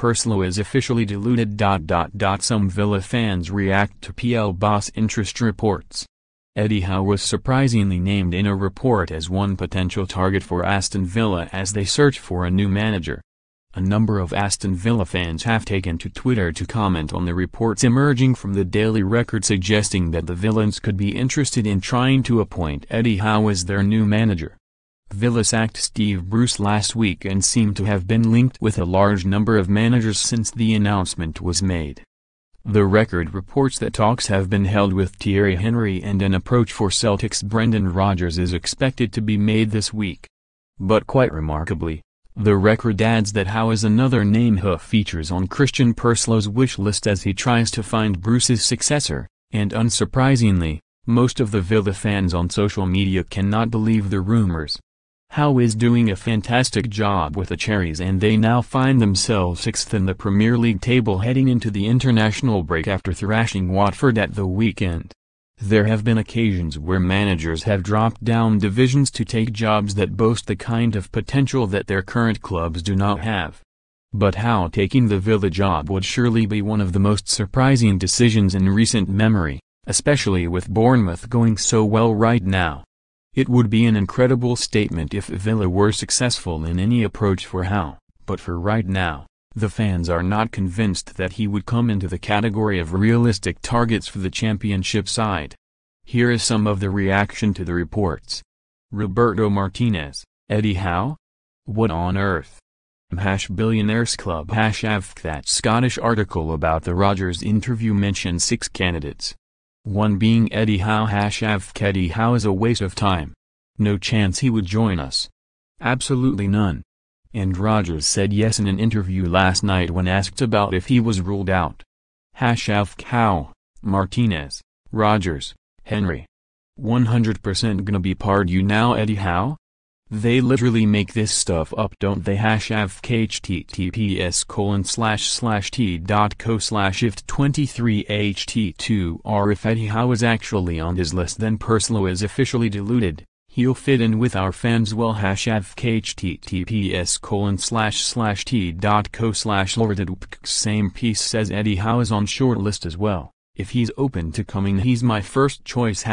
Purslow is officially deluded. Some Villa fans react to PL boss interest reports. Eddie Howe was surprisingly named in a report as one potential target for Aston Villa as they search for a new manager. A number of Aston Villa fans have taken to Twitter to comment on the reports emerging from the Daily Record suggesting that the Villans could be interested in trying to appoint Eddie Howe as their new manager. Villa sacked Steve Bruce last week and seemed to have been linked with a large number of managers since the announcement was made. The Record reports that talks have been held with Thierry Henry and an approach for Celtic's Brendan Rodgers is expected to be made this week. But quite remarkably, the Record adds that Howe is another name who features on Christian Purslow's wish list as he tries to find Bruce's successor, and unsurprisingly, most of the Villa fans on social media cannot believe the rumors. Howe is doing a fantastic job with the Cherries and they now find themselves sixth in the Premier League table heading into the international break after thrashing Watford at the weekend. There have been occasions where managers have dropped down divisions to take jobs that boast the kind of potential that their current clubs do not have. But Howe taking the Villa job would surely be one of the most surprising decisions in recent memory, especially with Bournemouth going so well right now. It would be an incredible statement if Villa were successful in any approach for Howe, but for right now, the fans are not convinced that he would come into the category of realistic targets for the Championship side. Here is some of the reaction to the reports. Roberto Martinez, Eddie Howe? What on earth? #Billionaires Club #Avk. That Scottish article about the Rodgers interview mentioned 6 candidates. One being Eddie Howe #Avk. Eddie Howe is a waste of time. No chance he would join us. Absolutely none. And Rodgers said yes in an interview last night when asked about if he was ruled out. #Howe, Martinez, Rodgers, Henry. 100% gonna be part you now Eddie Howe? They literally make this stuff up, don't they? https://t.co/ift23ht2r If Eddie Howe is actually on his list then Purslow is officially deluded. He'll fit in with our fans well. https://t.co/lordedpk Same piece says Eddie Howe is on short list as well. If he's open to coming he's my first choice.